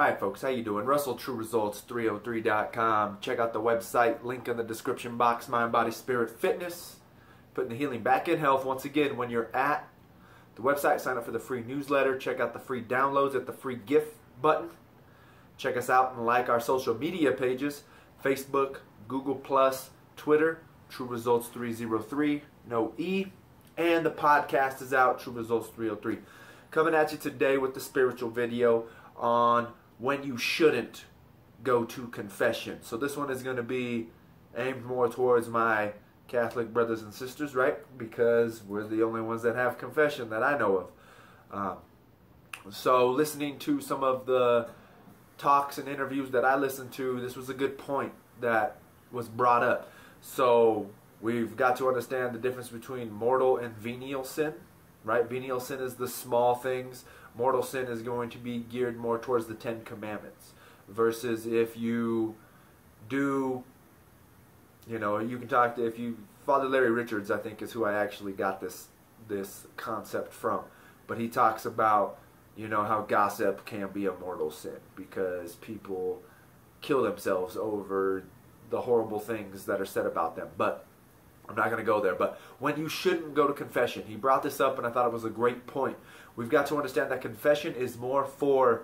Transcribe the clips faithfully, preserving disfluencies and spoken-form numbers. Hi folks, how you doing? Russell Tru Results three oh three dot com. Check out the website, link in the description box, Mind, Body, Spirit, Fitness. Putting the healing back in health once again when you're at the website. Sign up for the free newsletter. Check out the free downloads at the free gift button. Check us out and like our social media pages, Facebook, Google plus, Twitter, Tru Results three oh three, no E. And the podcast is out, Tru Results three oh three. Coming at you today with the spiritual video on when you shouldn't go to confession. So this one is going to be aimed more towards my Catholic brothers and sisters, right? Because we're the only ones that have confession that I know of. Um, so listening to some of the talks and interviews that I listened to, this was a good point that was brought up. So we've got to understand the difference between mortal and venial sin, right? Venial sin is the small things. Mortal sin is going to be geared more towards the Ten Commandments versus if you do, you know, you can talk to, if you, Father Larry Richards, I think, is who I actually got this, this concept from. But he talks about, you know, how gossip can be a mortal sin because people kill themselves over the horrible things that are said about them. But I'm not going to go there, but when you shouldn't go to confession, he brought this up and I thought it was a great point. We've got to understand that confession is more for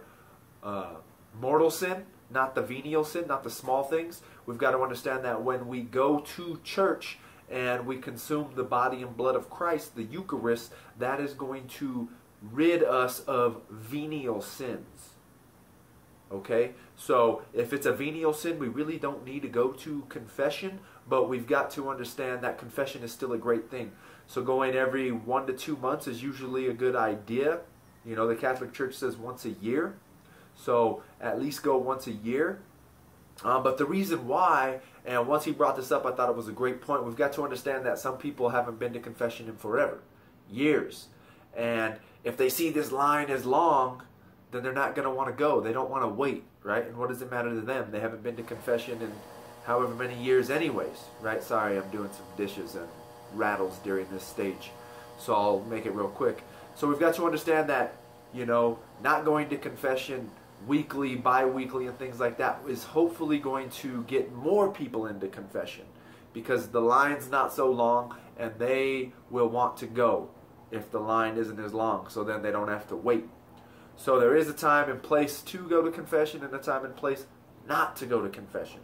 uh, mortal sin, not the venial sin, not the small things. We've got to understand that when we go to church and we consume the body and blood of Christ, the Eucharist, that is going to rid us of venial sins. Okay, so if it's a venial sin, we really don't need to go to confession, but we've got to understand that confession is still a great thing. So going every one to two months is usually a good idea. You know, the Catholic Church says once a year, so at least go once a year. Um, but the reason why, and once he brought this up, I thought it was a great point, we've got to understand that some people haven't been to confession in forever, years. And if they see this line as long, then they're not going to want to go. They don't want to wait, right? And what does it matter to them? They haven't been to confession in however many years anyways, right? Sorry, I'm doing some dishes and rattles during this stage, so I'll make it real quick. So we've got to understand that, you know, not going to confession weekly, bi-weekly, and things like that is hopefully going to get more people into confession because the line's not so long and they will want to go if the line isn't as long, so then they don't have to wait. So there is a time and place to go to confession and a time and place not to go to confession.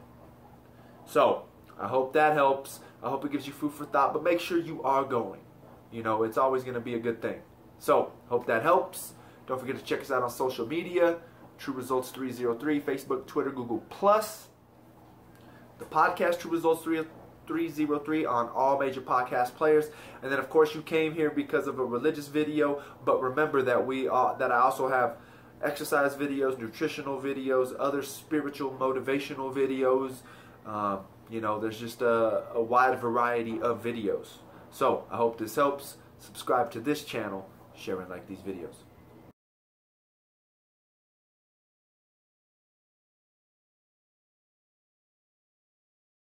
So I hope that helps. I hope it gives you food for thought, but make sure you are going. You know, it's always going to be a good thing. So hope that helps. Don't forget to check us out on social media, Tru Results three oh three, Facebook, Twitter, Google plus. The podcast, Tru Results three oh three on all major podcast players. And then of course you came here because of a religious video, but remember that we uh, that I also have exercise videos, nutritional videos, other spiritual motivational videos. Um, you know, there's just a, a wide variety of videos. So I hope this helps. Subscribe to this channel, share and like these videos.